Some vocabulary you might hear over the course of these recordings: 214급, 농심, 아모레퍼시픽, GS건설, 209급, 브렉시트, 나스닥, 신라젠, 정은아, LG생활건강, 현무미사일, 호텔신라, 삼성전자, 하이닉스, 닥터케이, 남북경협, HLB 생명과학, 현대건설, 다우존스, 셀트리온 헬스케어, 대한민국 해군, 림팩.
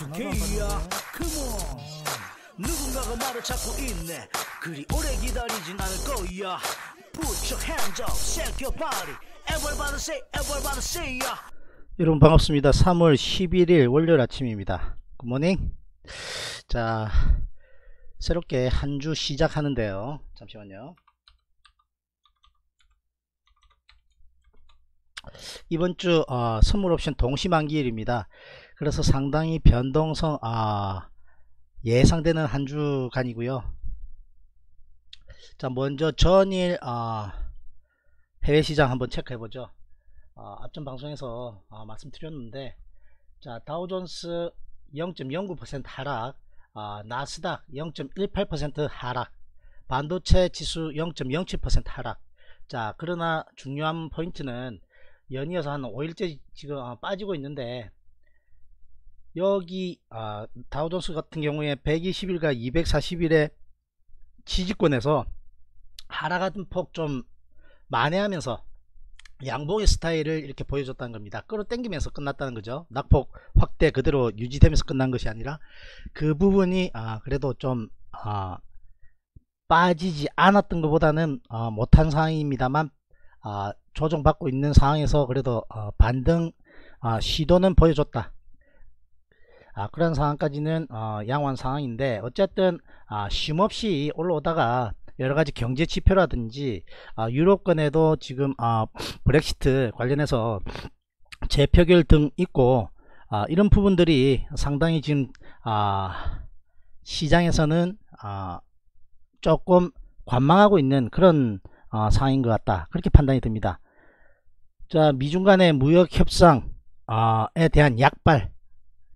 닥터케이야 컴온. 누군가가 말을 찾고 있네. 그리 오래 기다리진 않을 거야. Put your hands up, shake your body. Everybody say, everybody say ya. 여러분 반갑습니다. 3월 11일 월요일 아침입니다. 굿모닝. 자, 새롭게 한 주 시작하는데요. 잠시만요. 이번주 선물옵션 동시만기일입니다. 그래서 상당히 변동성 예상되는 한 주간이고요. 자, 먼저 전일 해외시장 한번 체크해보죠. 앞전 방송에서 말씀드렸는데, 자, 다우존스 0.09% 하락, 나스닥 0.18% 하락, 반도체 지수 0.07% 하락. 자, 그러나 중요한 포인트는 연이어서 한 5일째 지금 빠지고 있는데, 여기 다우존스 같은 경우에 121일과 240일의 지지권에서 하락하는 폭 좀 만회하면서 양봉의 스타일을 이렇게 보여줬다는 겁니다. 끌어당기면서 끝났다는 거죠. 낙폭 확대 그대로 유지되면서 끝난 것이 아니라 그 부분이 그래도 좀 빠지지 않았던 것보다는 못한 상황입니다만 조정받고 있는 상황에서 그래도 반등 시도는 보여줬다. 그런 상황까지는 양호한 상황인데, 어쨌든 쉼없이 올라오다가 여러가지 경제 지표라든지 유럽권에도 지금 브렉시트 관련해서 재표결 등 있고, 이런 부분들이 상당히 지금 시장에서는 조금 관망하고 있는 그런 상황인 것 같다, 그렇게 판단이 듭니다. 자, 미중 간의 무역 협상에 대한 약발,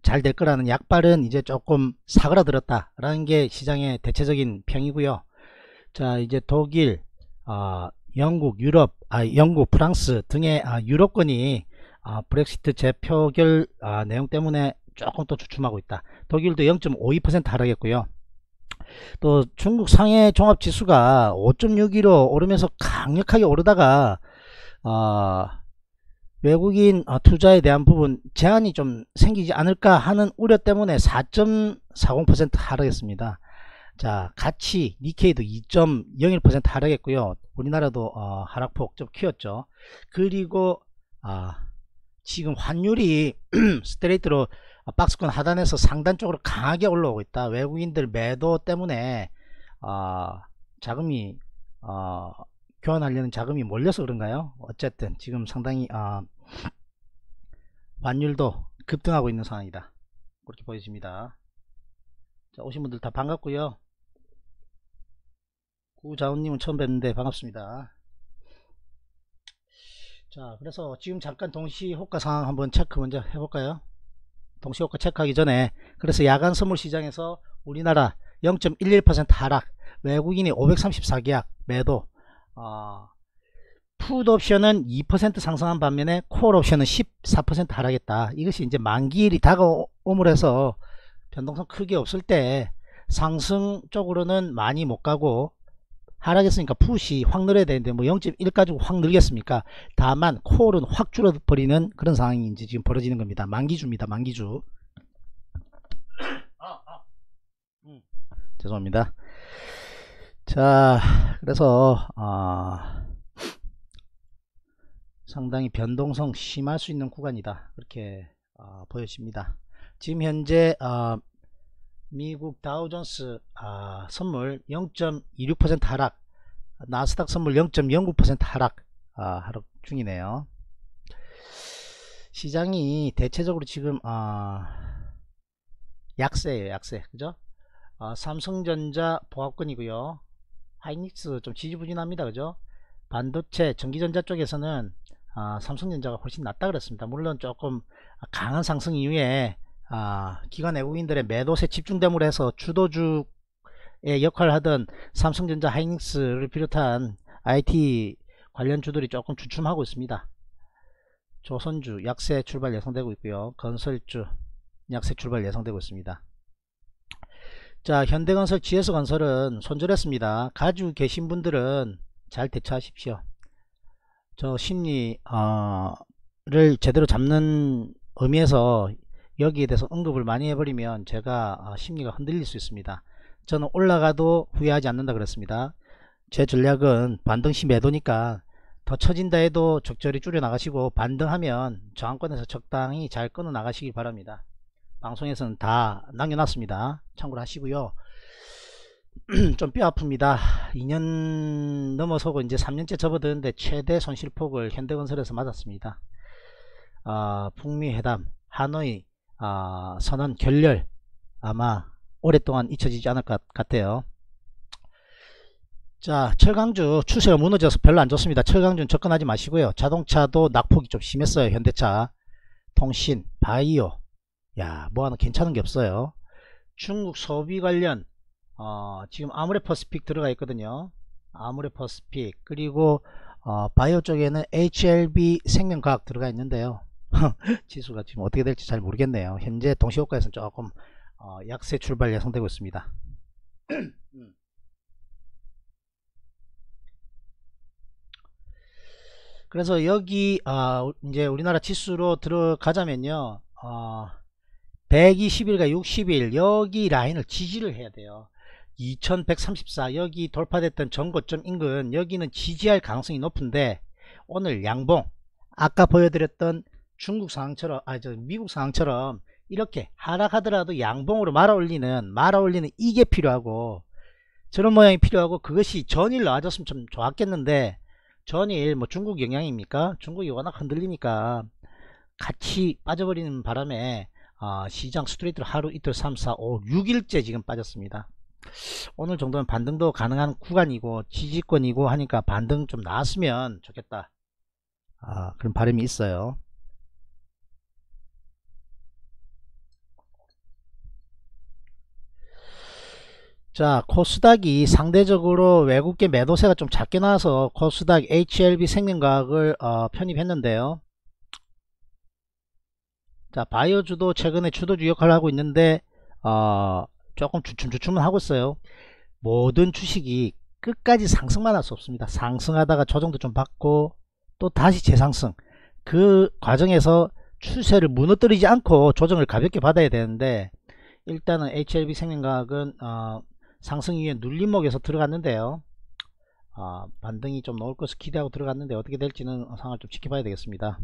잘 될 거라는 약발은 이제 조금 사그라들었다 라는 게 시장의 대체적인 평이고요. 자, 이제 독일, 영국, 유럽, 영국, 프랑스 등의 유럽권이 브렉시트 재표결 내용 때문에 조금 또 주춤하고 있다. 독일도 0.52% 하락했고요. 또 중국 상해 종합지수가 5.62로 오르면서 강력하게 오르다가 외국인 투자에 대한 부분 제한이 좀 생기지 않을까 하는 우려 때문에 4.40% 하락했습니다. 자, 같이 니케이도 2.01% 하락했고요. 우리나라도 하락폭 좀 키웠죠. 그리고 지금 환율이 스트레이트로 박스권 하단에서 상단 쪽으로 강하게 올라오고 있다. 외국인들 매도 때문에 자금이 교환하려는 자금이 몰려서 그런가요? 어쨌든 지금 상당히 환율도 급등하고 있는 상황이다, 그렇게 보여집니다. 자, 오신 분들 다 반갑고요. 구자원님은 처음 뵙는데 반갑습니다. 자, 그래서 지금 잠깐 동시호가 상황 한번 체크 먼저 해볼까요? 동시호가 체크하기 전에, 그래서 야간 선물시장에서 우리나라 0.11% 하락, 외국인이 534계약 매도, 풋옵션은 2% 상승한 반면에 콜옵션은 14% 하락했다. 이것이 이제 만기일이 다가옴으로 해서 변동성 크게 없을 때 상승 쪽으로는 많이 못 가고 하락했으니까 풋이 확 늘어야 되는데, 뭐 0.1 가지고 확 늘겠습니까? 다만 콜은 확 줄어버리는 그런 상황이 이제 지금 벌어지는 겁니다. 만기주입니다. 만기주. 죄송합니다. 자, 그래서 상당히 변동성 심할 수 있는 구간이다, 그렇게 보여집니다. 지금 현재 미국 다우존스 선물 0.26% 하락, 나스닥 선물 0.09% 하락 하락 중이네요. 시장이 대체적으로 지금 약세예요. 약세, 그죠? 삼성전자 보합권이고요. 하이닉스 좀 지지부진합니다, 그죠? 반도체, 전기전자 쪽에서는 삼성전자가 훨씬 낫다 그랬습니다. 물론 조금 강한 상승 이후에 기관 외국인들의 매도세 집중됨으로 해서 주도주의 역할을 하던 삼성전자, 하이닉스를 비롯한 IT 관련 주들이 조금 주춤하고 있습니다. 조선주 약세 출발 예상되고 있고요. 건설주 약세 출발 예상되고 있습니다. 자, 현대건설, GS건설은 손절했습니다. 가지고 계신 분들은 잘 대처하십시오. 저 심리를 제대로 잡는 의미에서 여기에 대해서 언급을 많이 해버리면 제가 심리가 흔들릴 수 있습니다. 저는 올라가도 후회하지 않는다 그랬습니다. 제 전략은 반등시 매도니까 더 처진다 해도 적절히 줄여 나가시고, 반등하면 저항권에서 적당히 잘 끊어 나가시기 바랍니다. 방송에서는 다 남겨놨습니다. 참고를 하시고요. 좀 뼈 아픕니다. 2년 넘어서고 이제 3년째 접어드는데 최대 손실폭을 현대건설에서 맞았습니다. 북미 회담, 하노이 선언 결렬, 아마 오랫동안 잊혀지지 않을 것 같아요. 자, 철강주 추세가 무너져서 별로 안 좋습니다. 철강주는 접근하지 마시고요. 자동차도 낙폭이 좀 심했어요. 현대차, 통신, 바이오, 야 뭐하나 괜찮은 게 없어요. 중국 소비 관련 지금 아모레퍼시픽 들어가 있거든요. 아모레퍼시픽, 그리고 바이오 쪽에는 HLB 생명과학 들어가 있는데요. 지수가 지금 어떻게 될지 잘 모르겠네요. 현재 동시효과에서는 조금 약세 출발 예상되고 있습니다. 그래서 여기 이제 우리나라 지수로 들어가자면요, 120일과 60일 여기 라인을 지지를 해야 돼요. 2134 여기 돌파됐던 전고점 인근, 여기는 지지할 가능성이 높은데, 오늘 양봉 아까 보여드렸던 중국 상황처럼, 미국 상황처럼 이렇게 하락하더라도 양봉으로 말아올리는 이게 필요하고, 저런 모양이 필요하고, 그것이 전일 나와줬으면 좀 좋았겠는데, 전일 뭐 중국 영향입니까? 중국이 워낙 흔들리니까 같이 빠져버리는 바람에 시장 스트레이트로 하루, 이틀, 3, 4, 5, 6일째 지금 빠졌습니다. 오늘 정도면 반등도 가능한 구간이고 지지권이고 하니까 반등 좀 나왔으면 좋겠다, 그런 바람이 있어요. 자, 코스닥이 상대적으로 외국계 매도세가 좀 작게 나와서 코스닥 HLB 생명과학을 편입했는데요. 자, 바이오주도 최근에 주도주 역할을 하고 있는데 조금 주춤주춤은 하고 있어요. 모든 주식이 끝까지 상승만 할 수 없습니다. 상승하다가 조정도 좀 받고 또 다시 재상승, 그 과정에서 추세를 무너뜨리지 않고 조정을 가볍게 받아야 되는데, 일단은 HLB 생명과학은 상승 위에 눌림목에서 들어갔는데요. 반등이 좀 나올 것을 기대하고 들어갔는데 어떻게 될지는 상황을 좀 지켜봐야 되겠습니다.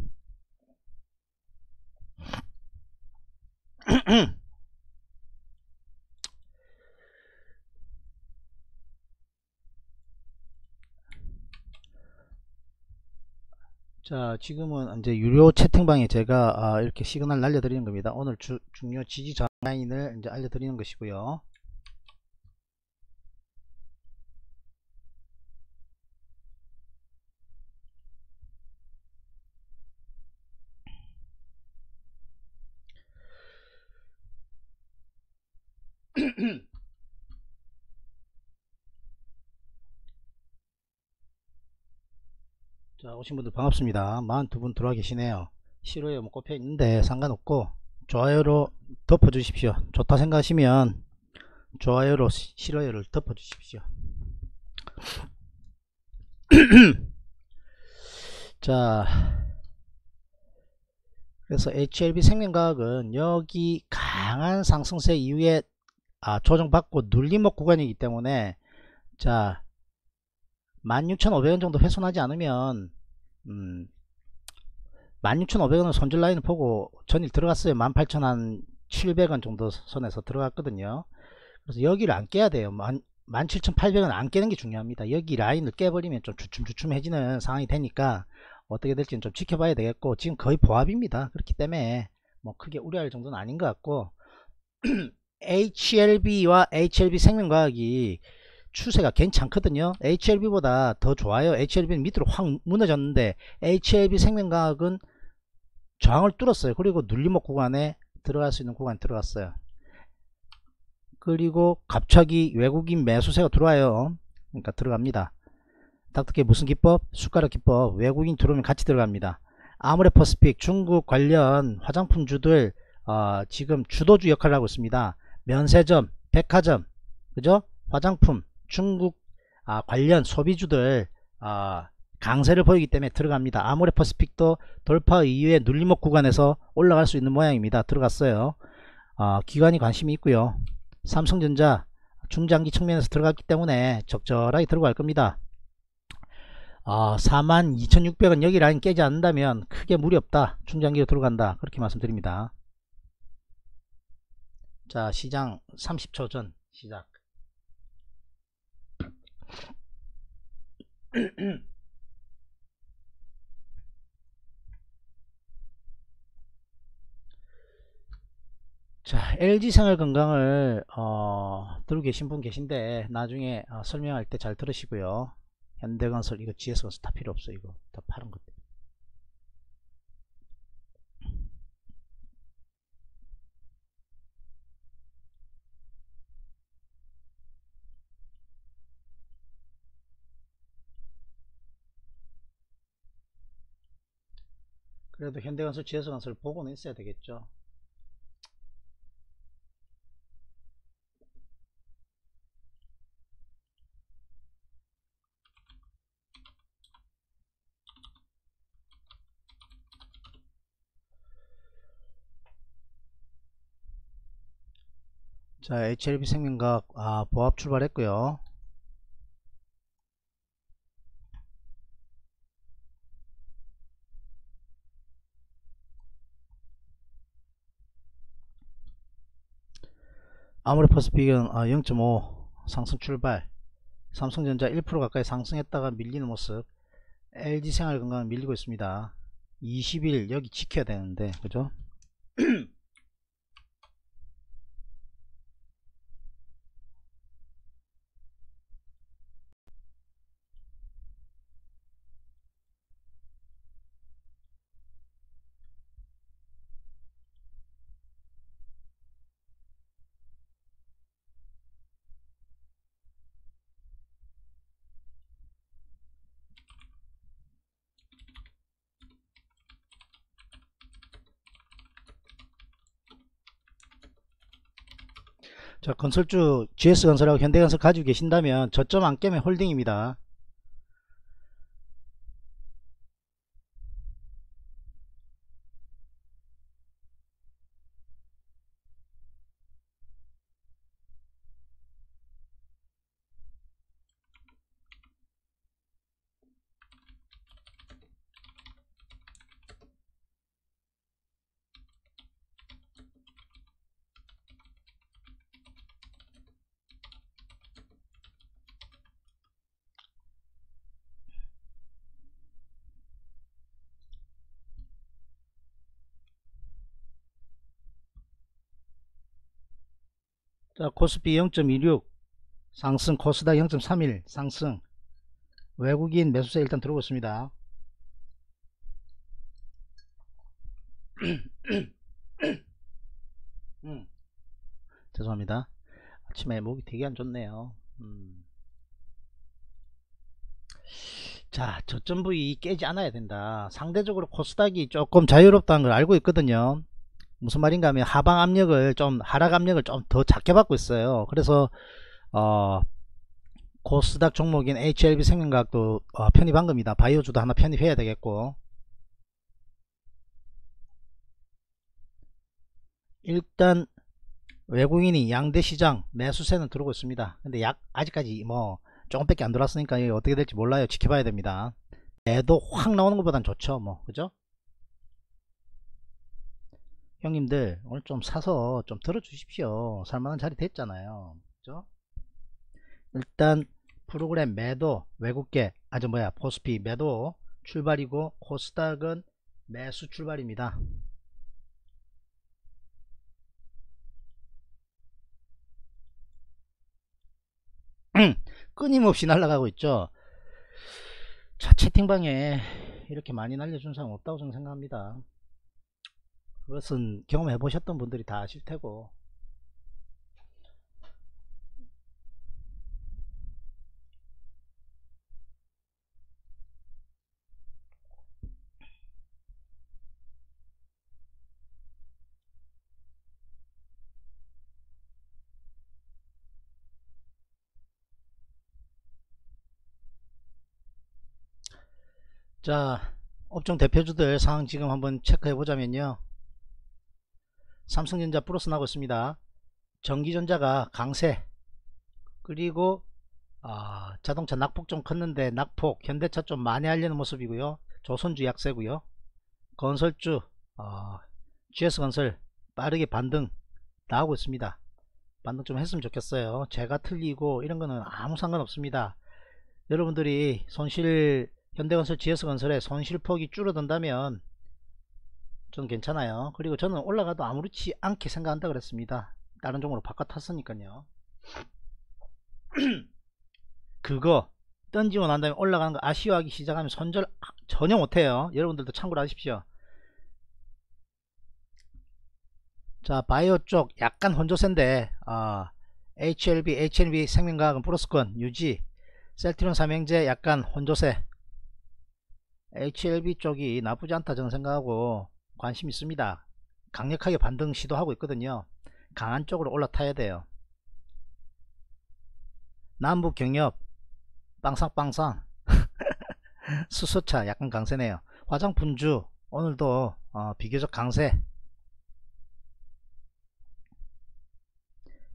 자, 지금은 이제 유료 채팅방에 제가 이렇게 시그널 날려드리는 겁니다. 오늘 중요 지지 저항 라인을 이제 알려드리는 것이고요. 자, 오신 분들 반갑습니다. 42분 들어와 계시네요. 싫어요 뭐 꼽혀 있는데 상관없고, 좋아요로 덮어 주십시오. 좋다 생각하시면 좋아요로 싫어요를 덮어 주십시오. 자, 그래서 HLB 생명과학은 여기 강한 상승세 이후에 조정받고 눌림목 구간이기 때문에, 자, 16,500원 정도 훼손하지 않으면 16,500원은 손절 라인을 보고 전일 들어갔어요. 18,700원 정도 선에서 들어갔거든요. 그래서 여기를 안 깨야 돼요. 17,800원 안 깨는 게 중요합니다. 여기 라인을 깨버리면 좀 주춤주춤해지는 상황이 되니까 어떻게 될지는 좀 지켜봐야 되겠고, 지금 거의 보합입니다. 그렇기 때문에 뭐 크게 우려할 정도는 아닌 것 같고, HLB와 HLB 생명과학이 추세가 괜찮거든요. HLB보다 더 좋아요. HLB는 밑으로 확 무너졌는데 HLB 생명과학은 저항을 뚫었어요. 그리고 눌림목 구간에 들어갈 수 있는 구간에 들어갔어요. 그리고 갑자기 외국인 매수세가 들어와요. 그러니까 들어갑니다. 닥터케이 무슨 기법? 숟가락 기법. 외국인 들어오면 같이 들어갑니다. 아모레퍼시픽 중국 관련 화장품주들 지금 주도주 역할을 하고 있습니다. 면세점, 백화점, 그죠? 화장품 중국 관련 소비주들 강세를 보이기 때문에 들어갑니다. 아모레퍼시픽도 돌파 이후에 눌림목 구간에서 올라갈 수 있는 모양입니다. 들어갔어요. 기관이 관심이 있고요. 삼성전자 중장기 측면에서 들어갔기 때문에 적절하게 들어갈 겁니다. 42,600원 여기 라인 깨지 않는다면 크게 무리 없다. 중장기로 들어간다. 그렇게 말씀드립니다. 자, 시장 30초 전 시작. 자, LG생활건강을 들고 계신 분 계신데 나중에 설명할 때 잘 들으시고요. 현대건설 이거 GS건설 다 필요 없어. 이거 다 파는 것들. 그래도 현대건설, GS건설 보고는 있어야 되겠죠. 자, HLB 생명과학 보합 출발했고요. 아모레퍼시픽은 0.5 상승 출발. 삼성전자 1% 가까이 상승했다가 밀리는 모습. LG생활건강은 밀리고 있습니다. 20일 여기 지켜야 되는데 그죠? 자, 건설주 GS건설하고 현대건설 가지고 계신다면 저점 안 깨면 홀딩입니다. 자, 코스피 0.26 상승, 코스닥 0.31 상승, 외국인 매수세 일단 들어오고 있습니다. 죄송합니다. 아침에 목이 되게 안 좋네요. 자, 저점 부위 깨지 않아야 된다. 상대적으로 코스닥이 조금 자유롭다는 걸 알고 있거든요. 무슨 말인가 하면 하방 압력을 좀, 하락 압력을 좀 더 작게 받고 있어요. 그래서 코스닥 종목인 HLB 생명과학도 편입한 겁니다. 바이오주도 하나 편입해야 되겠고, 일단 외국인이 양대 시장 매수세는 들어오고 있습니다. 근데 아직까지 뭐 조금밖에 안 들어왔으니까 이게 어떻게 될지 몰라요. 지켜봐야 됩니다. 매도 확 나오는 것보단 좋죠, 뭐 그죠? 형님들 오늘 좀 사서 좀 들어주십시오. 살만한 자리 됐잖아요. 그죠? 일단 프로그램 매도 외국계 코스피 매도 출발이고, 코스닥은 매수 출발입니다. 끊임없이 날아가고 있죠. 자, 채팅방에 이렇게 많이 날려준 사람 없다고 저는 생각합니다. 그것은 경험해 보셨던 분들이 다 아실 테고. 자, 업종 대표주들 상황 지금 한번 체크해 보자면요, 삼성전자 플러스 나고 있습니다. 전기전자가 강세, 그리고 자동차 낙폭 좀 컸는데 낙폭, 현대차 좀 많이 하려는 모습이고요. 조선주 약세고요. 건설주 GS건설 빠르게 반등 나오고 있습니다. 반등 좀 했으면 좋겠어요. 제가 틀리고 이런거는 아무 상관없습니다. 여러분들이 손실, 현대건설, GS건설의 손실폭이 줄어든다면 저는 괜찮아요. 그리고 저는 올라가도 아무렇지 않게 생각한다 그랬습니다. 다른 종목으로 바꿔탔으니까요. 그거 던지고 난 다음에 올라가는 거 아쉬워하기 시작하면 손절 전혀 못해요. 여러분들도 참고를 하십시오. 자, 바이오 쪽 약간 혼조세인데 HLB 생명과학은 플러스권 유지, 셀트리온 삼형제 약간 혼조세. HLB 쪽이 나쁘지 않다 저는 생각하고 관심 있습니다. 강력하게 반등 시도하고 있거든요. 강한 쪽으로 올라타야 돼요. 남북 경협 빵상빵상 수소차 약간 강세네요. 화장품주 오늘도 비교적 강세.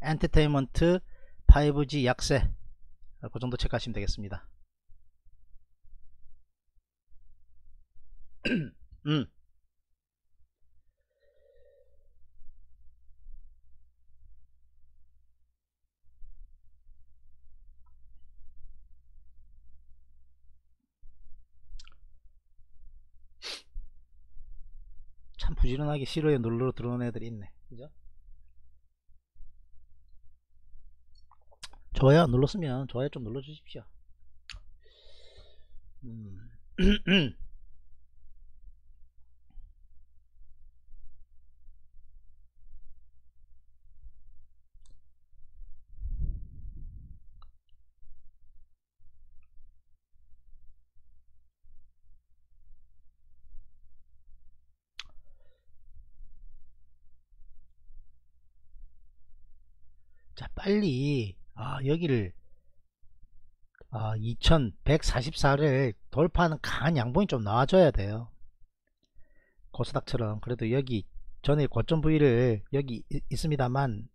엔터테인먼트 5G 약세. 그 정도 체크하시면 되겠습니다. 참 부지런하게 싫어요 눌러 들어온 애들이 있네. 그죠? 좋아요 눌렀으면 좋아요 좀 눌러 주십시오. 자, 빨리 여기를 2144를 돌파하는 강한 양봉이 좀 나와줘야 돼요. 고스닥처럼 그래도 여기 전에 고점 부위를 여기 있습니다만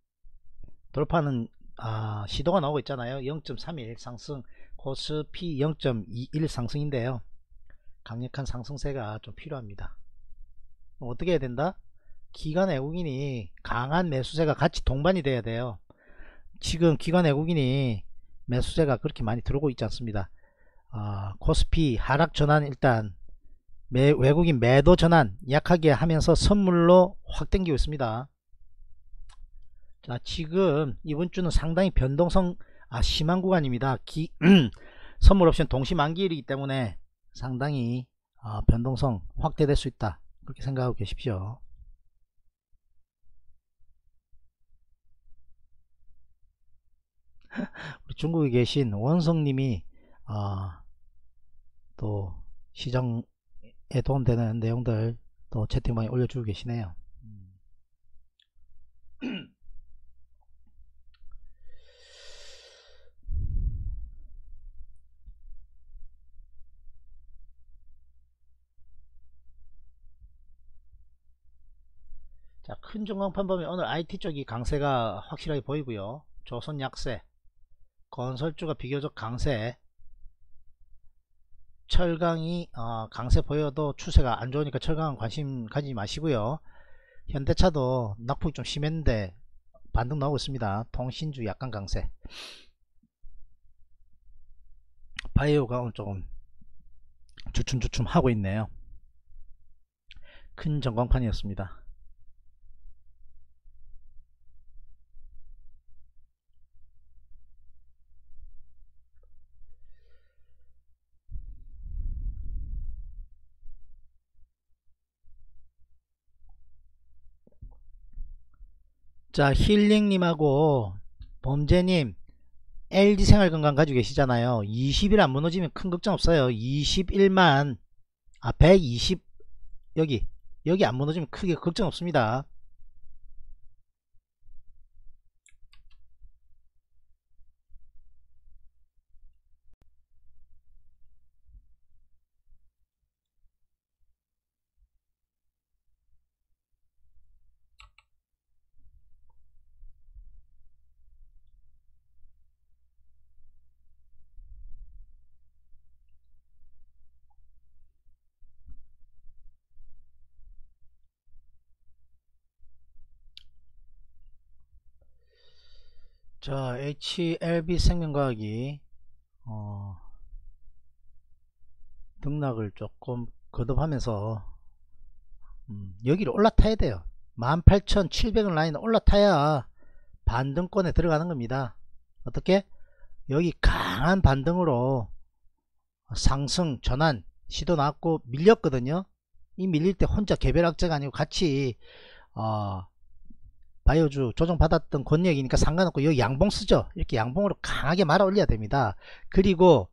돌파하는 시도가 나오고 있잖아요. 0.31 상승, 코스피 0.21 상승인데요, 강력한 상승세가 좀 필요합니다. 어떻게 해야 된다? 기관 외국인이 강한 매수세가 같이 동반이 돼야 돼요. 지금 기관 외국인이 매수세가 그렇게 많이 들어오고 있지 않습니다. 코스피 하락 전환, 일단 외국인 매도 전환 약하게 하면서 선물로 확 당기고 있습니다. 자, 지금 이번주는 상당히 변동성 심한 구간입니다. 선물 옵션 동시 만기일이기 때문에 상당히 변동성 확대될 수 있다, 그렇게 생각하고 계십시오. 우리 중국에 계신 원성님이 또 시장에 도움되는 내용들 또 채팅방에 올려주고 계시네요. 자, 큰 전광판 보면 오늘 IT 쪽이 강세가 확실하게 보이고요. 조선 약세, 건설주가 비교적 강세, 철강이 강세 보여도 추세가 안좋으니까 철강은 관심 가지지 마시고요. 현대차도 낙폭이 좀 심했는데 반등 나오고 있습니다. 통신주 약간 강세. 바이오가 오늘 조금 주춤주춤 하고 있네요. 큰 전광판이었습니다. 자, 힐링님하고 범죄님, LG생활건강 가지고 계시잖아요. 20일 안 무너지면 큰 걱정 없어요. 21만 120 여기 안 무너지면 크게 걱정 없습니다. 자, HLB 생명과학이 등락을 조금 거듭하면서 여기를 올라타야 돼요. 18,700원 라인 올라타야 반등권에 들어가는 겁니다. 어떻게? 여기 강한 반등으로 상승 전환 시도 나왔고 밀렸거든요. 이 밀릴 때 혼자 개별 악재가 아니고 같이 바이오주 조정받았던 권역이니까 상관없고 여기 양봉 쓰죠. 이렇게 양봉으로 강하게 말아 올려야 됩니다. 그리고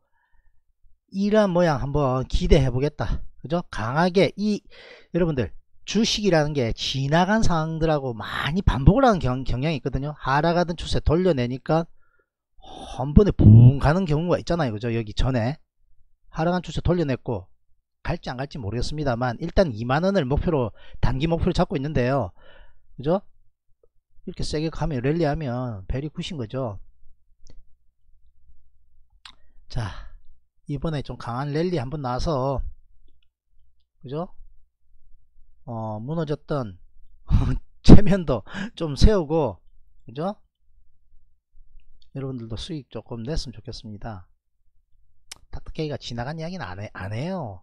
이런 모양 한번 기대해 보겠다. 그죠? 강하게 이 여러분들 주식이라는 게 지나간 상황들하고 많이 반복을 하는 경향이 있거든요. 하락하던 추세 돌려내니까 한 번에 붕 가는 경우가 있잖아요. 그죠? 여기 전에 하락한 추세 돌려냈고 갈지 안 갈지 모르겠습니다만 일단 2만원을 목표로 단기 목표를 잡고 있는데요. 그죠? 이렇게 세게 가면 랠리하면 벨이 굿인 거죠. 자, 이번에 좀 강한 랠리 한번 나서 그죠? 무너졌던 체면도 좀 세우고 그죠? 여러분들도 수익 조금 냈으면 좋겠습니다. 닥터케이가 지나간 이야기는 안 해요.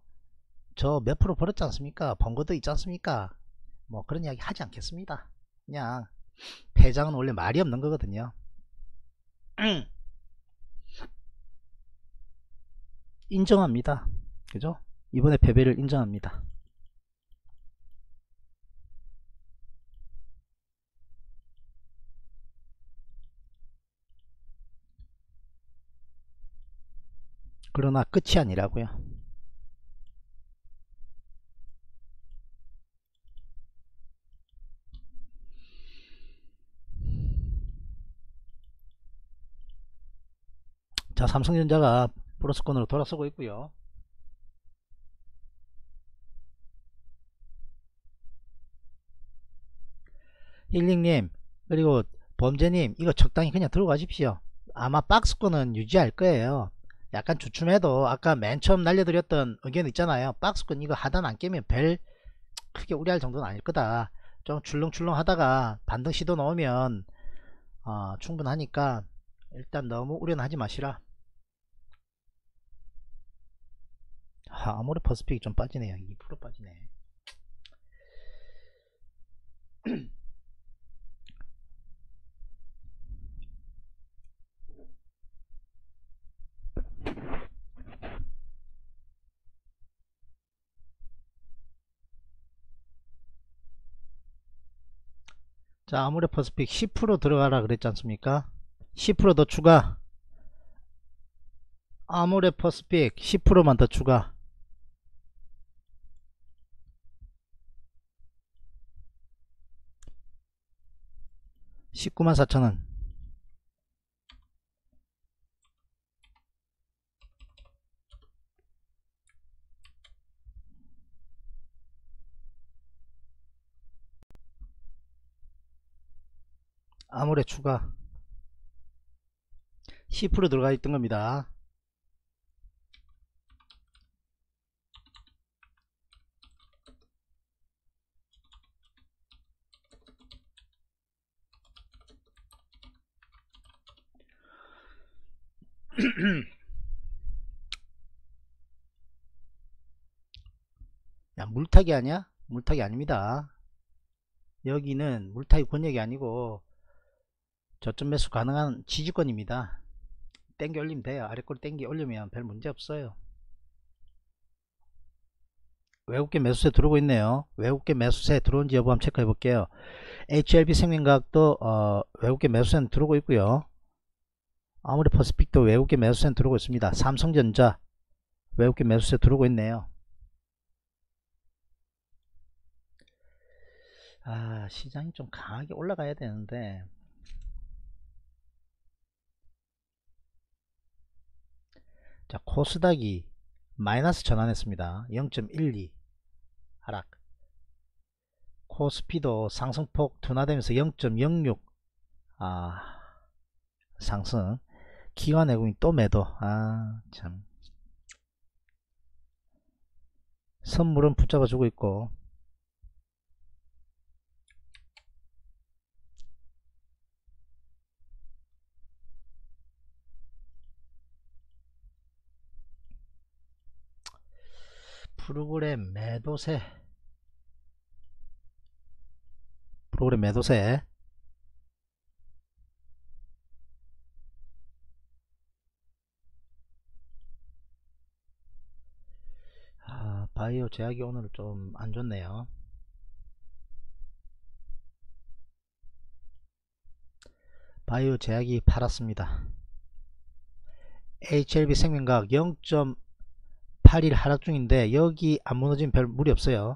저 몇 프로 벌었지 않습니까? 번 것도 있지 않습니까? 뭐 그런 이야기 하지 않겠습니다. 그냥 회장은 원래 말이 없는 거거든요. 인정합니다. 그죠? 이번에 패배를 인정합니다. 그러나 끝이 아니라고요. 자, 삼성전자가 플러스권으로 돌아서고 있고요. 일링님 그리고 범죄님 이거 적당히 그냥 들어가십시오. 아마 박스권은 유지할 거예요. 약간 주춤해도 아까 맨 처음 날려드렸던 의견 있잖아요. 박스권 이거 하단 안 깨면 벨 크게 우려할 정도는 아닐 거다. 좀 출렁출렁 하다가 반등 시도 넣으면 충분하니까 일단 너무 우려는 하지 마시라. 아모레퍼시픽 좀 빠지네요. 2% 빠지네. 자, 아모레퍼시픽 10% 들어가라 그랬지 않습니까? 10% 더 추가. 아모레퍼시픽 10%만 더 추가. $194,000. 아모레 추가 10% 들어가 있던 겁니다. 야, 물타기 아니야? 물타기 아닙니다. 여기는 물타기 권역이 아니고 저점 매수 가능한 지지권입니다. 땡겨 올리면 돼요. 아래꼬리 땡겨 올리면 별 문제 없어요. 외국계 매수세 들어오고 있네요. 외국계 매수세 들어온지 여부 한번 체크해 볼게요. HLB 생명과학도 외국계 매수세는 들어오고 있고요. 아모레퍼시픽도 외국계 매수세는 들어오고 있습니다. 삼성전자 외국계 매수세 들어오고 있네요. 아, 시장이 좀 강하게 올라가야 되는데 자, 코스닥이 마이너스 전환했습니다. 0.12 하락. 코스피도 상승폭 둔화되면서 0.06 상승. 기관 외국인 또 매도. 아, 참. 선물은 붙잡아 주고 있고. 프로그램 매도세 바이오 제약이 오늘 좀 안 좋네요. 바이오 제약이 팔았습니다. HLB 생명과학 0.81 하락 중인데 여기 안 무너지면 별 무리 없어요.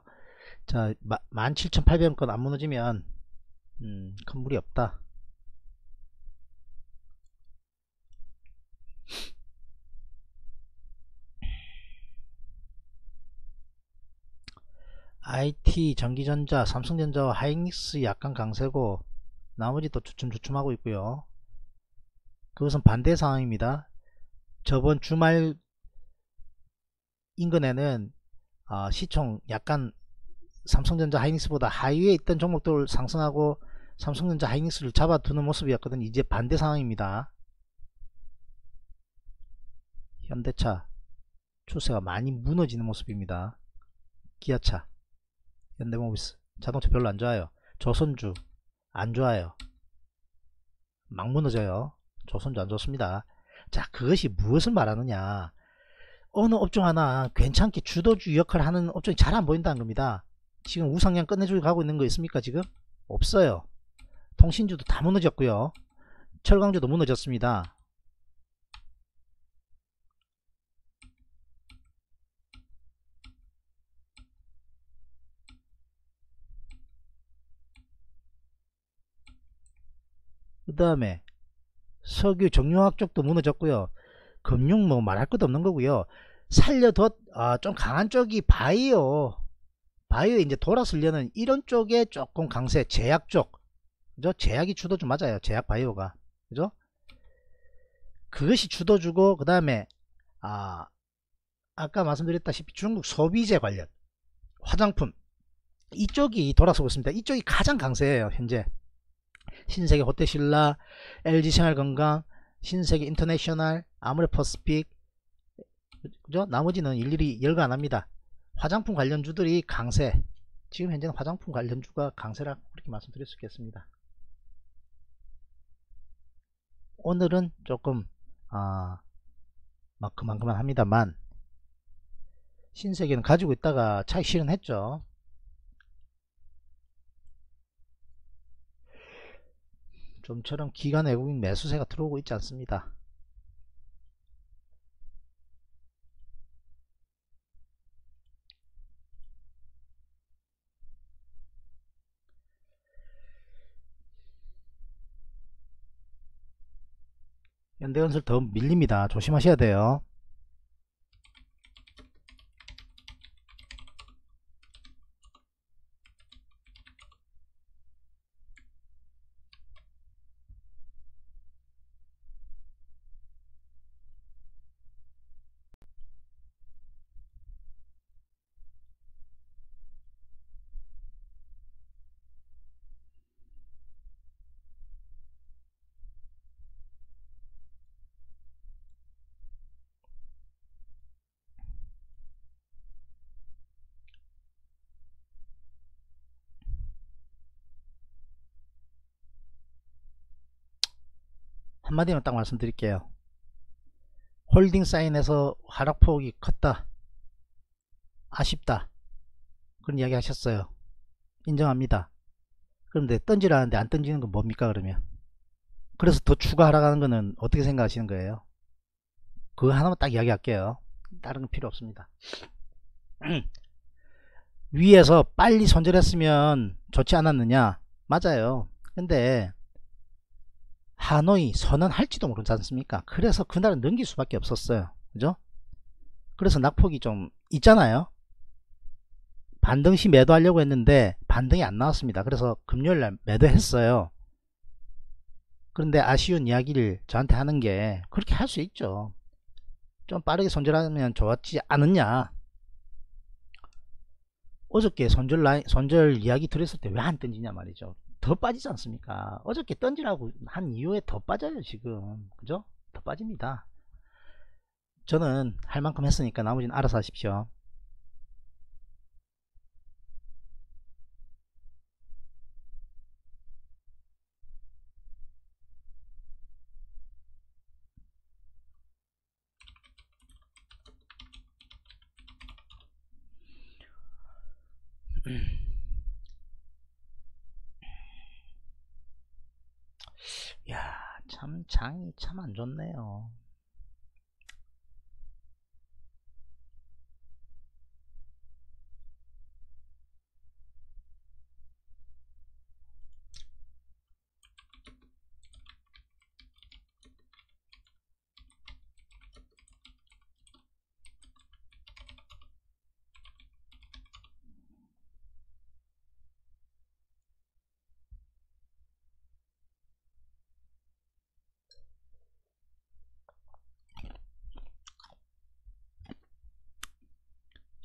자, 17,800건 안 무너지면 큰 무리 없다. IT, 전기전자, 삼성전자와 하이닉스 약간 강세고 나머지 또 주춤주춤하고 있고요. 그것은 반대 상황입니다. 저번 주말 인근에는 시총 약간 삼성전자 하이닉스보다 하위에 있던 종목들 상승하고 삼성전자 하이닉스를 잡아두는 모습이었거든요. 이제 반대 상황입니다. 현대차 추세가 많이 무너지는 모습입니다. 기아차, 현대모비스, 자동차 별로 안 좋아요. 조선주 안 좋아요. 막 무너져요. 조선주 안 좋습니다. 자, 그것이 무엇을 말하느냐, 어느 업종 하나 괜찮게 주도주 역할을 하는 업종이 잘 안 보인다는 겁니다. 지금 우상향 끝내주고 가고 있는 거 있습니까? 지금 없어요. 통신주도 다 무너졌고요. 철강주도 무너졌습니다. 그 다음에 석유 정유화학 쪽도 무너졌고요. 금융 뭐 말할 것도 없는 거고요. 좀 강한 쪽이 바이오에 이제 돌아서려는 이런 쪽에 조금 강세. 제약 쪽, 그죠? 제약이 주도주 맞아요. 제약 바이오가, 그죠? 그것이 주도주고, 그 다음에 아까 말씀드렸다시피 중국 소비재 관련 화장품 이쪽이 돌아서고 있습니다. 이쪽이 가장 강세예요. 현재 신세계 호텔신라, LG생활건강, 신세계 인터내셔널, 아모레퍼시픽, 그죠? 나머지는 일일이 열거 안합니다. 화장품 관련주들이 강세. 지금 현재는 화장품 관련주가 강세라고 그렇게 말씀드릴 수 있겠습니다. 오늘은 조금 막 그만그만 합니다만, 신세계는 가지고 있다가 차익 실현했죠. 좀처럼 기관 외국인 매수세가 들어오고 있지 않습니다. 현대건설 더 밀립니다. 조심하셔야 돼요. 한마디만 딱 말씀드릴게요. 홀딩 사인에서 하락폭이 컸다, 아쉽다, 그런 이야기 하셨어요. 인정합니다. 그런데 던지라는데 안 던지는 건 뭡니까? 그러면 그래서 더 추가 하락하는 거는 어떻게 생각하시는 거예요? 그거 하나만 딱 이야기할게요. 다른 건 필요 없습니다. 위에서 빨리 손절했으면 좋지 않았느냐? 맞아요. 근데 하노이 선언할지도 모르지 않습니까? 그래서 그날은 넘길 수밖에 없었어요. 그죠? 그래서 낙폭이 좀 있잖아요. 반등시 매도하려고 했는데 반등이 안 나왔습니다. 그래서 금요일날 매도했어요. 그런데 아쉬운 이야기를 저한테 하는 게, 그렇게 할 수 있죠. 좀 빠르게 손절하면 좋았지 않았냐? 어저께 손절 이야기 들었을 때 왜 안 던지냐 말이죠. 더 빠지지 않습니까? 어저께 던지라고 한 이후에 더 빠져요 지금, 그죠? 더 빠집니다. 저는 할 만큼 했으니까 나머지는 알아서 하십시오. 야, 참 장이 참 안 좋네요.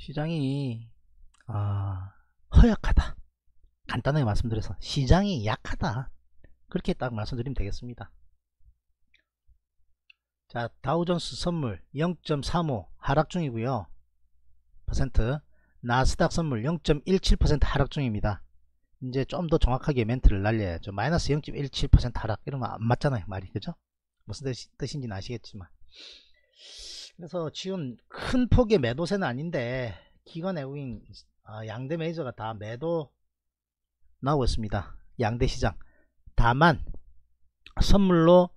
시장이 허약하다. 간단하게 말씀드려서 시장이 약하다, 그렇게 딱 말씀드리면 되겠습니다. 자, 다우존스 선물 0.35 하락 중이고요. 퍼센트. 나스닥 선물 0.17% 하락 중입니다. 이제 좀 더 정확하게 멘트를 날려야죠. 마이너스 0.17% 하락, 이러면 안 맞잖아요, 말이. 그죠? 무슨 뜻인지는 아시겠지만. 그래서 지금 큰 폭의 매도세는 아닌데 기관 외국인 양대 메이저가 다 매도 나오고 있습니다. 양대 시장. 다만 선물로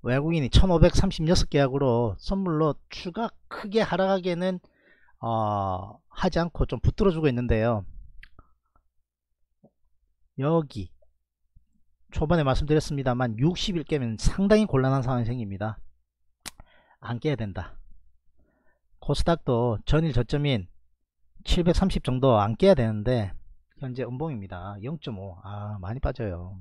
외국인이 1536계약으로 선물로 추가 크게 하락하기에는 하지 않고 좀 붙들어 주고 있는데요. 여기 초반에 말씀드렸습니다만 60일 깨면 상당히 곤란한 상황이 생깁니다. 안 깨야 된다. 코스닥도 전일 저점인 730 정도 안 깨야 되는데 현재 음봉입니다. 0.5. 많이 빠져요.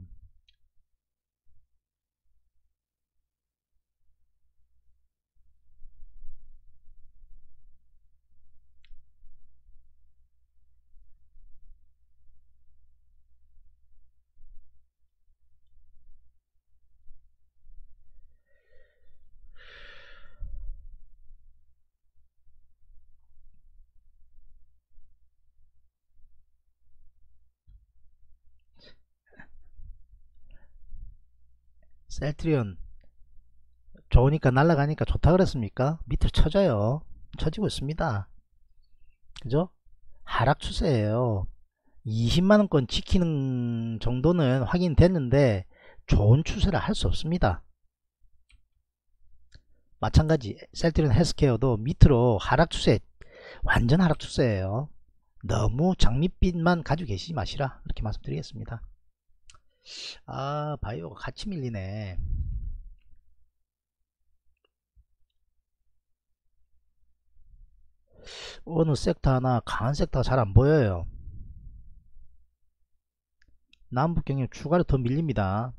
셀트리온 좋으니까 날아가니까 좋다 그랬습니까? 밑으로 쳐져요. 쳐지고 있습니다. 그죠? 하락 추세예요. 20만원권 지키는 정도는 확인됐는데 좋은 추세를 할 수 없습니다. 마찬가지 셀트리온 헬스케어도 밑으로 하락 추세, 완전 하락 추세예요. 너무 장밋빛만 가지고 계시지 마시라, 그렇게 말씀드리겠습니다. 바이오가 같이 밀리네. 어느 섹터 하나 강한 섹터가 잘 안보여요. 남북경협 추가로 더 밀립니다.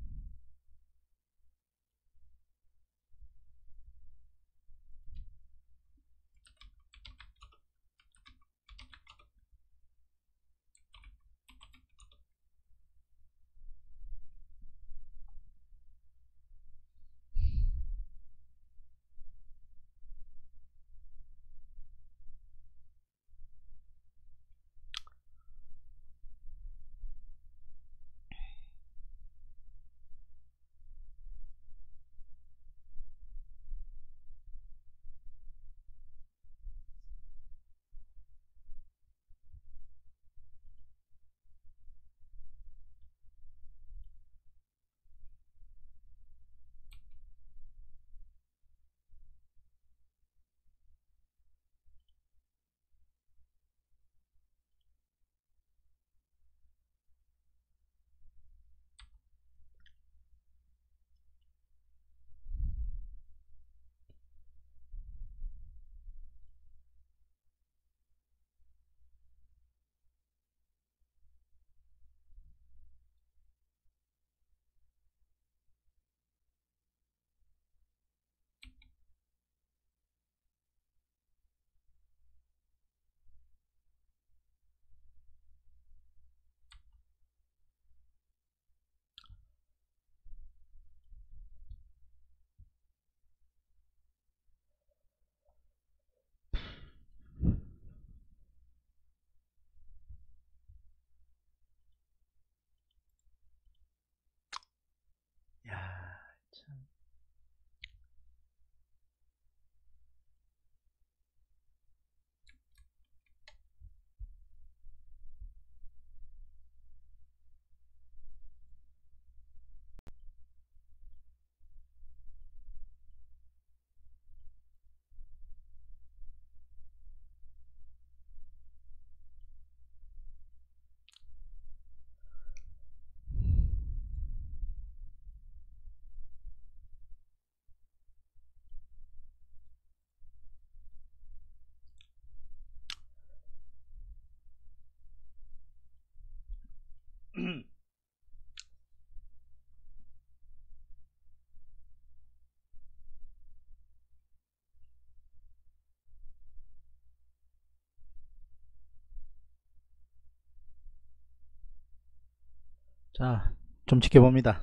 자, 좀 지켜봅니다.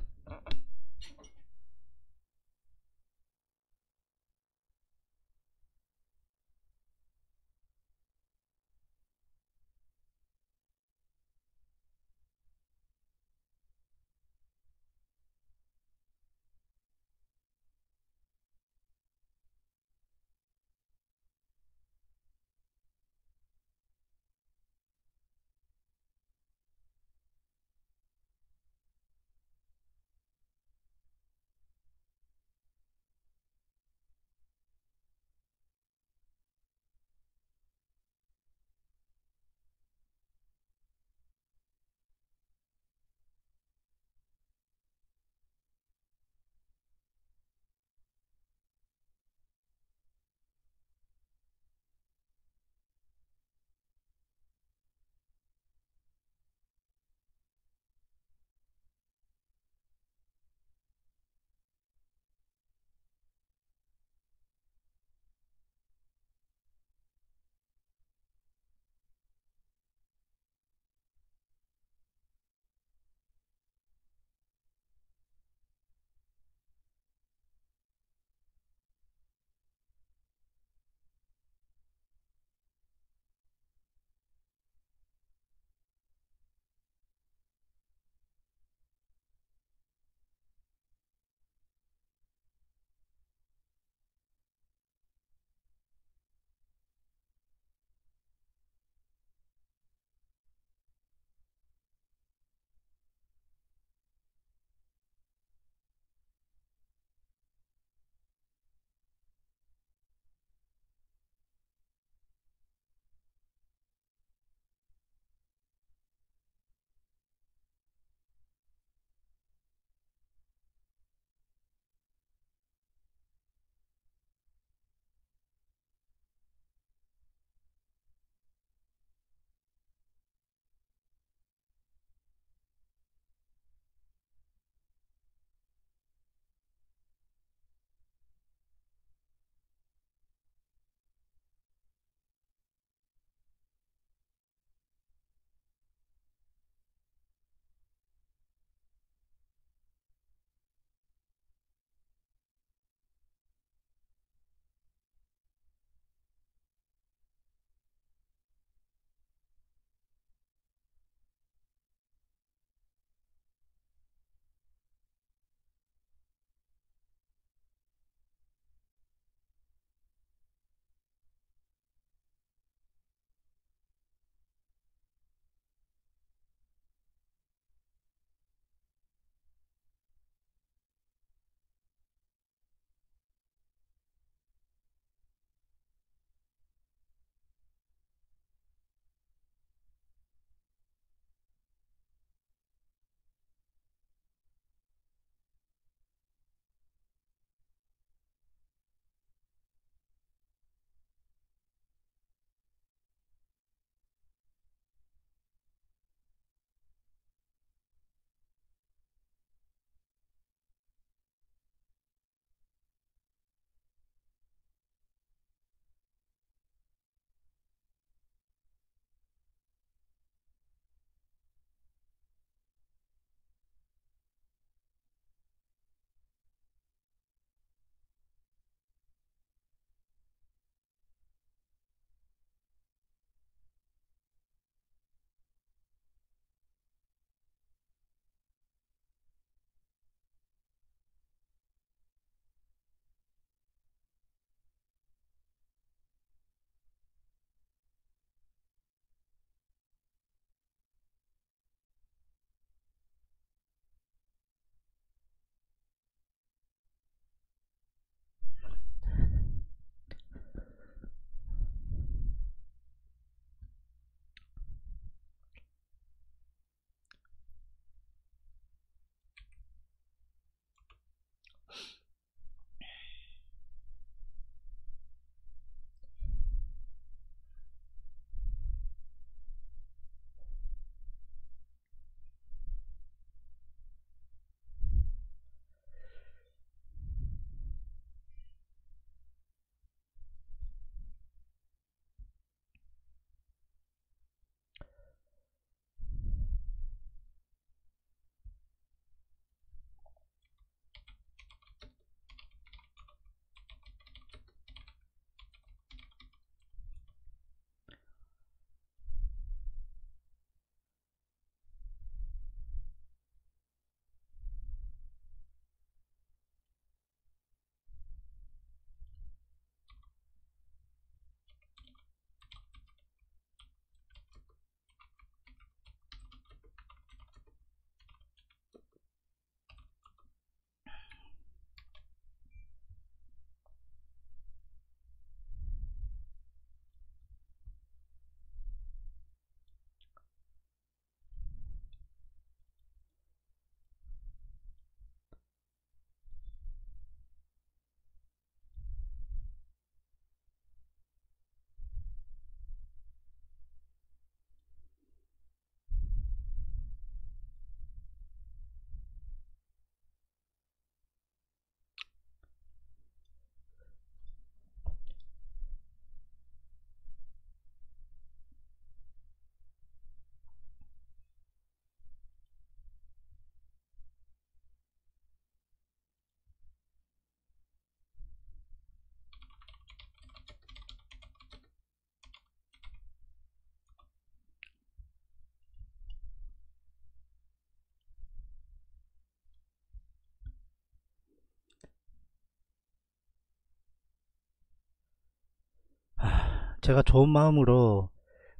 제가 좋은 마음으로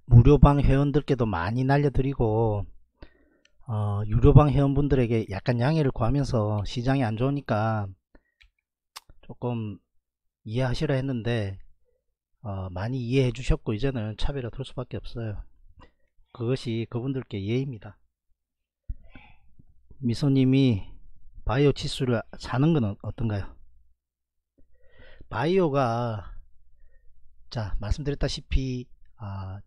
무료방 회원들께도 많이 날려드리고 유료방 회원분들에게 약간 양해를 구하면서 시장이 안 좋으니까 조금 이해하시라 했는데 많이 이해해 주셨고 이제는 차별화 둘 수밖에 없어요. 그것이 그분들께 예의입니다. 미소님이 바이오 지수를 사는 건 어떤가요? 바이오가 자 말씀드렸다시피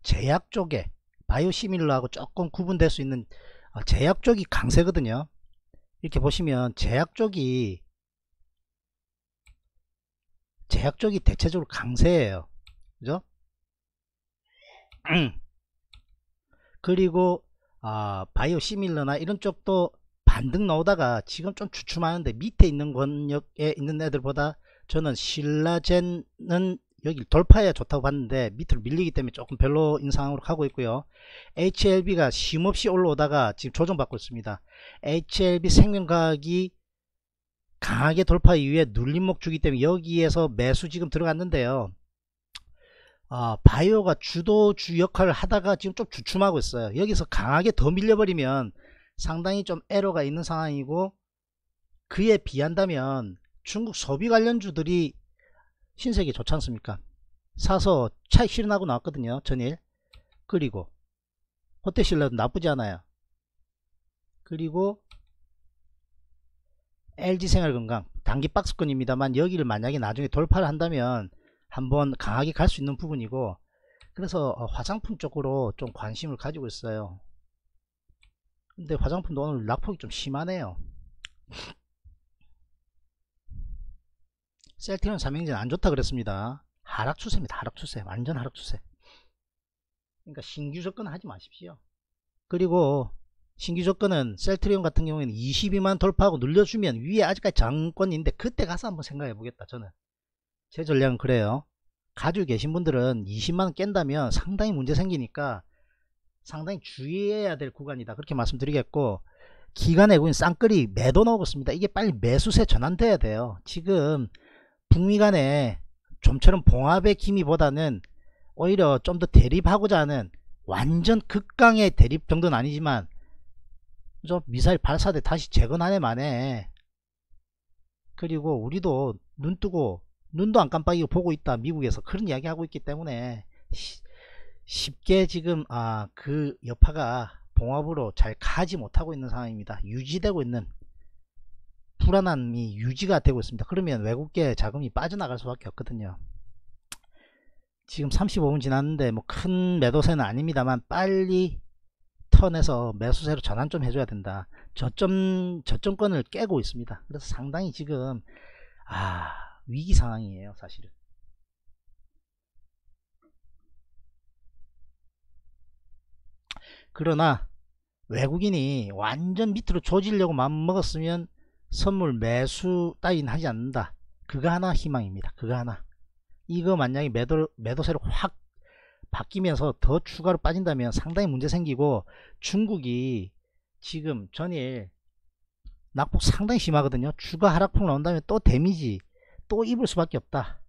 제약 쪽에 바이오 시밀러하고 조금 구분될 수 있는 제약 쪽이 강세거든요. 이렇게 보시면 제약 쪽이 대체적으로 강세예요. 그죠? 그리고 바이오 시밀러나 이런 쪽도 반등 나오다가 지금 좀 주춤하는데 밑에 있는 권역에 있는 애들보다 저는 신라젠은 여기 돌파해야 좋다고 봤는데 밑으로 밀리기 때문에 조금 별로인 상황으로 가고 있고요. HLB가 쉼없이 올라오다가 지금 조정받고 있습니다. HLB 생명과학이 강하게 돌파 이후에 눌림목 주기 때문에 여기에서 매수 지금 들어갔는데요. 바이오가 주도주 역할을 하다가 지금 좀 주춤하고 있어요. 여기서 강하게 더 밀려버리면 상당히 좀 에러가 있는 상황이고, 그에 비한다면 중국 소비 관련주들이 신세계 좋지 않습니까? 사서 차익 실현하고 나왔거든요, 전일. 그리고 호텔신라도 나쁘지 않아요. 그리고 LG생활건강 단기 박스권입니다만 여기를 만약에 나중에 돌파를 한다면 한번 강하게 갈 수 있는 부분이고, 그래서 화장품 쪽으로 좀 관심을 가지고 있어요. 근데 화장품도 오늘 낙폭이 좀 심하네요. 셀트리온 삼형제는 안 좋다 그랬습니다. 하락 추세입니다. 하락 추세. 완전 하락 추세. 그러니까 신규 접근은 하지 마십시오. 그리고 신규 접근은 셀트리온 같은 경우에는 22만 돌파하고 눌려주면 위에 아직까지 장권이 있는데 그때 가서 한번 생각해 보겠다. 저는 제 전략은 그래요. 가지고 계신 분들은 20만원 깬다면 상당히 문제 생기니까 상당히 주의해야 될 구간이다, 그렇게 말씀드리겠고, 기관에 구인 쌍끌이 매도 나오고 있습니다. 이게 빨리 매수세 전환돼야 돼요. 지금 북미 간에 좀처럼 봉합의 기미보다는 오히려 좀 더 대립하고자 하는, 완전 극강의 대립 정도는 아니지만 좀 미사일 발사대 다시 재건한 해 만에, 그리고 우리도 눈 뜨고 눈도 안 깜빡이고 보고 있다, 미국에서 그런 이야기 하고 있기 때문에 쉽게 지금 그 여파가 봉합으로 잘 가지 못하고 있는 상황입니다. 유지되고 있는 불안함이 유지가 되고 있습니다. 그러면 외국계 자금이 빠져나갈 수밖에 없거든요. 지금 35분 지났는데 뭐 큰 매도세는 아닙니다만 빨리 턴에서 매수세로 전환 좀 해줘야 된다. 저점권을 깨고 있습니다. 그래서 상당히 지금 위기 상황이에요, 사실은. 그러나 외국인이 완전 밑으로 조지려고 마음먹었으면 선물 매수 따윈 하지 않는다. 그거 하나 희망입니다. 그거 하나. 이거 만약에 매도세로 확 바뀌면서 더 추가로 빠진다면 상당히 문제 생기고, 중국이 지금 전일 낙폭 상당히 심하거든요. 추가 하락폭 나온다면 또 데미지 또 입을 수밖에 없다.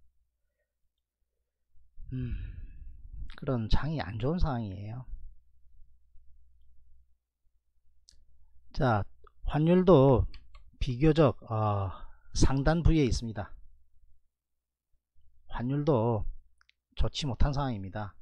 그런 장이 안 좋은 상황이에요. 자, 환율도 비교적 상단 부위에 있습니다. 환율도 좋지 못한 상황입니다.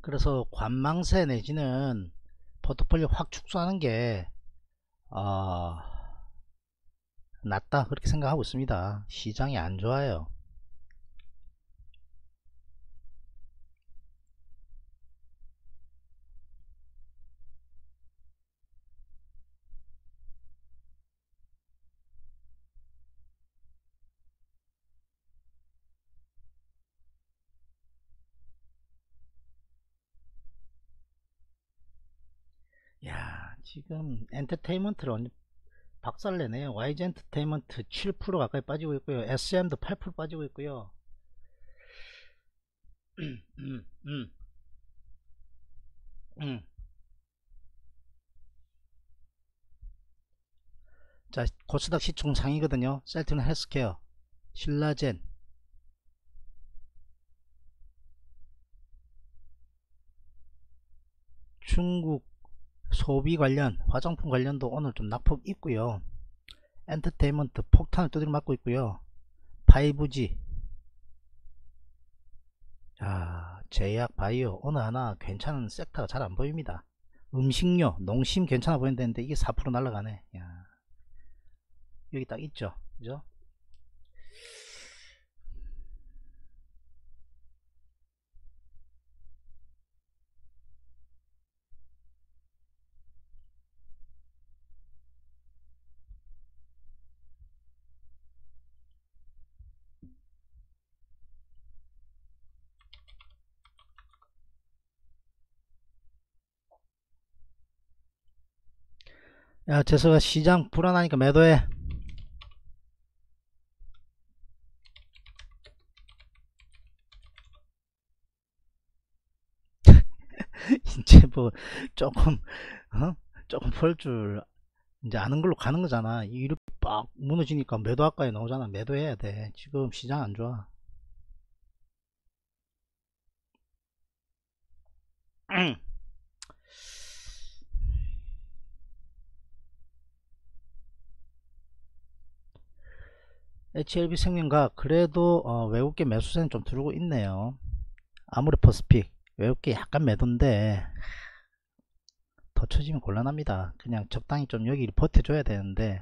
그래서 관망세 내지는 포트폴리오 확 축소하는 게 낫다, 그렇게 생각하고 있습니다. 시장이 안 좋아요. 지금 엔터테인먼트를 박살내네요. YG 엔터테인먼트 7% 가까이 빠지고 있고요. SM도 8% 빠지고 있고요. 자, 고스닥 시총 상이거든요. 셀트리온 헬스케어, 신라젠, 중국 소비 관련, 화장품 관련도 오늘 좀 낙폭 있고요. 엔터테인먼트 폭탄을 두드려 맞고 있고요. 5G, 자, 제약, 바이오, 어느 하나 괜찮은 섹터가 잘 안 보입니다. 음식료, 농심 괜찮아 보이는데 이게 4% 날라가네. 야. 여기 딱 있죠, 그죠? 야, 재석아, 시장 불안하니까 매도해. 이제 뭐 조금 벌 줄 이제 아는 걸로 가는 거잖아. 이렇게 빡 무너지니까 매도 아까에 나오잖아. 매도해야 돼. 지금 시장 안 좋아. HLB 생명과학 그래도 외국계 매수세는 좀 들고 있네요. 아모레퍼시픽 외국계 약간 매도인데 더 쳐지면 곤란합니다. 그냥 적당히 좀 여기 버텨줘야 되는데,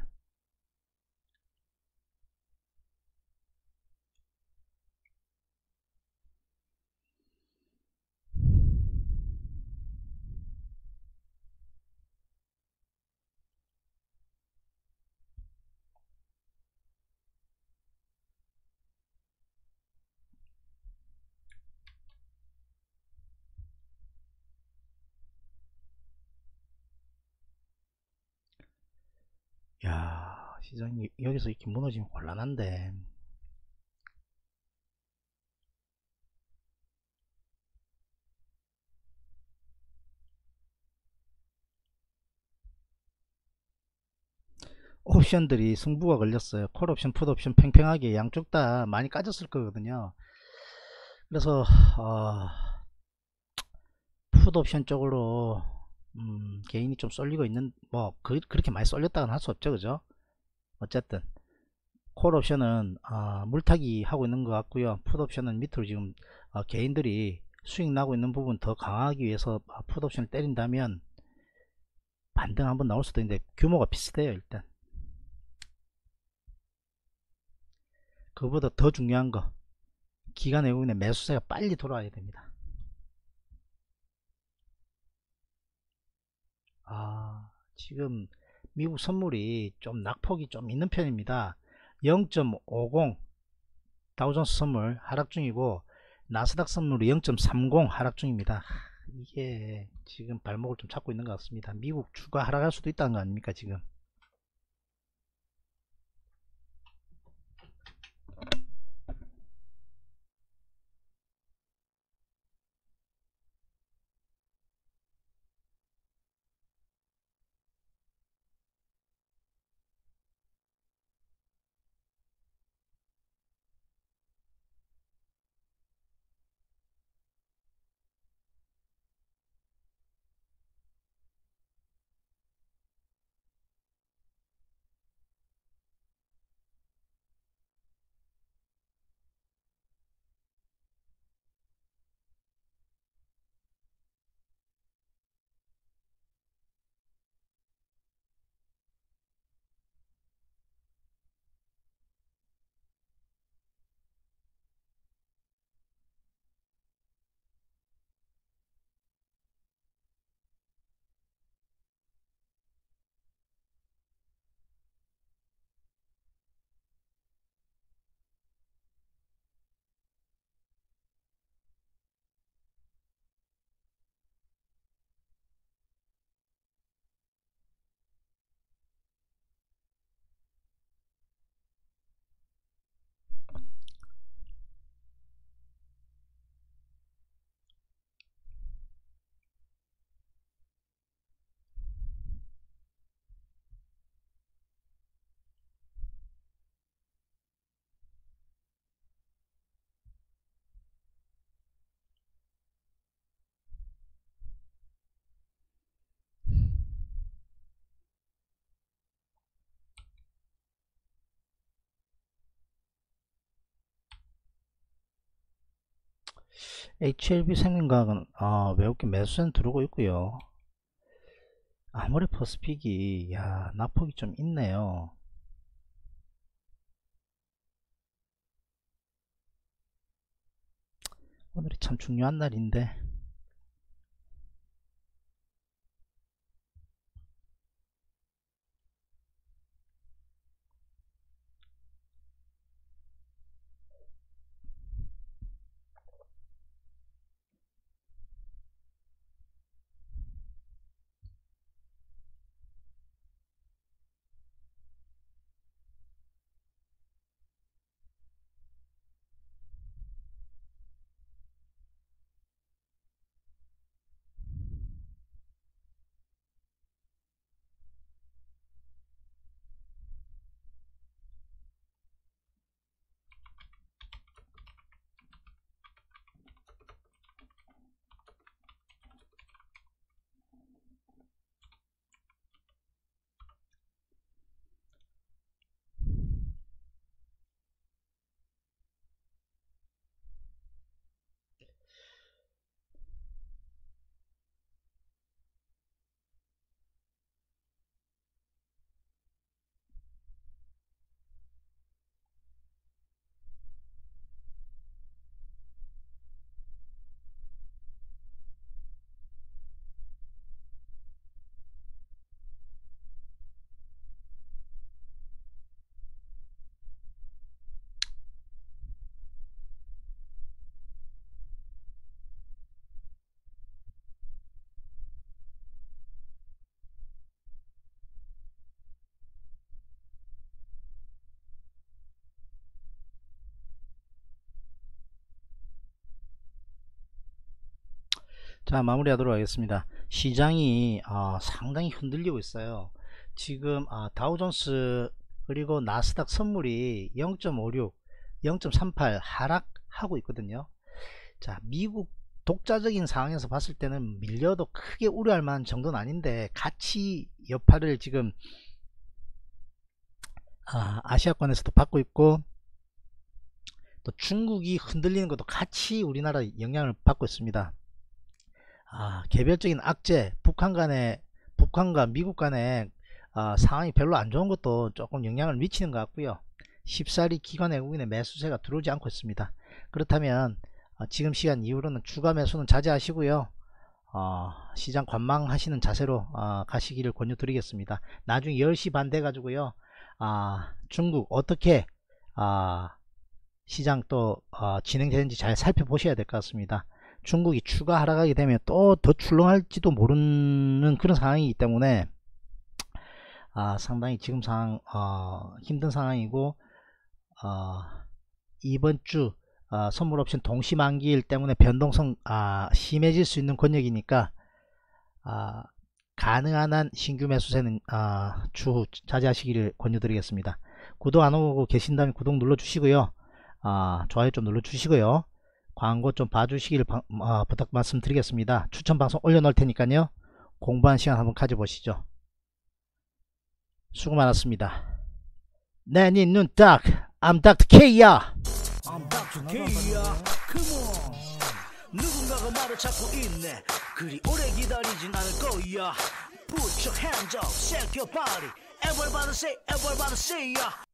야, 시장이 여기서 이렇게 무너지면 곤란한데. 옵션들이 승부가 걸렸어요. 콜옵션, 풋옵션 팽팽하게 양쪽 다 많이 까졌을 거거든요. 그래서 풋옵션 쪽으로 개인이 좀 쏠리고 있는, 뭐 그렇게 많이 쏠렸다고는 할 수 없죠, 그죠? 어쨌든 콜옵션은 물타기 하고 있는 것 같고요. 풋옵션은 밑으로 지금 개인들이 수익 나고 있는 부분 더 강화하기 위해서 풋옵션을 때린다면 반등 한번 나올 수도 있는데 규모가 비슷해요. 일단 그보다 더 중요한 거, 기관 외국인의 매수세가 빨리 돌아와야 됩니다. 지금 미국 선물이 좀 낙폭이 좀 있는 편입니다. 0.50 다우존스 선물 하락 중이고, 나스닥 선물이 0.30 하락 중입니다. 이게 지금 발목을 좀 잡고 있는 것 같습니다. 미국 주가 하락할 수도 있다는 거 아닙니까 지금. HLB 생명과학은 외국계 매수세는 들어오고 있고요. 아모레퍼시픽이 낙폭이 좀 있네요. 오늘이 참 중요한 날인데 자, 마무리하도록 하겠습니다. 시장이 상당히 흔들리고 있어요. 지금 다우존스 그리고 나스닥 선물이 0.56 0.38 하락하고 있거든요. 자, 미국 독자적인 상황에서 봤을 때는 밀려도 크게 우려할 만한 정도는 아닌데 같이 여파를 지금 아시아권에서도 받고 있고 또 중국이 흔들리는 것도 같이 우리나라 영향을 받고 있습니다. 개별적인 악재, 북한과 미국 간의 상황이 별로 안 좋은 것도 조금 영향을 미치는 것 같고요. 14리 기관 외국인의 매수세가 들어오지 않고 있습니다. 그렇다면 지금 시간 이후로는 추가 매수는 자제하시고요. 시장 관망하시는 자세로 가시기를 권유드리겠습니다. 나중에 10시 반 돼가지고요. 중국 어떻게 시장 또 진행되는지 잘 살펴보셔야 될 것 같습니다. 중국이 추가 하락하게 되면 또 더 출렁할지도 모르는 그런 상황이기 때문에 상당히 지금 상황 힘든 상황이고 이번 주 선물옵션 동시 만기일 때문에 변동성 심해질 수 있는 권역이니까 가능한 한 신규 매수세는 추후 자제하시기를 권유드리겠습니다. 구독 안하고 계신다면 구독 눌러주시고요. 좋아요 좀 눌러주시고요. 광고 좀 봐주시길 부탁 말씀드리겠습니다. 추천 방송 올려놓을 테니까요. 공부한 시간 한번 가져보시죠. 수고 많았습니다. 내 니 눈 딱 I'm 닥터케이야. I'm 닥터케이야. Come on. 누군가가 말을 찾고 있네. 그리 오래 기다리진 않을 거야. Put your hands up, shake your body. Everybody say, everybody say ya.